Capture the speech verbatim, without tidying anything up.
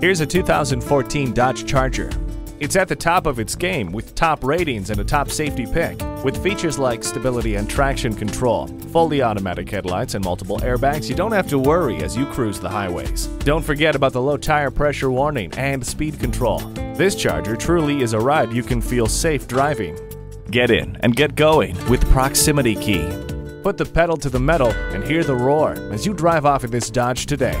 Here's a two thousand fourteen Dodge Charger. It's at the top of its game with top ratings and a top safety pick. With features like stability and traction control, fully automatic headlights and multiple airbags, you don't have to worry as you cruise the highways. Don't forget about the low tire pressure warning and speed control. This Charger truly is a ride you can feel safe driving. Get in and get going with Proximity Key. Put the pedal to the metal and hear the roar as you drive off in this Dodge today.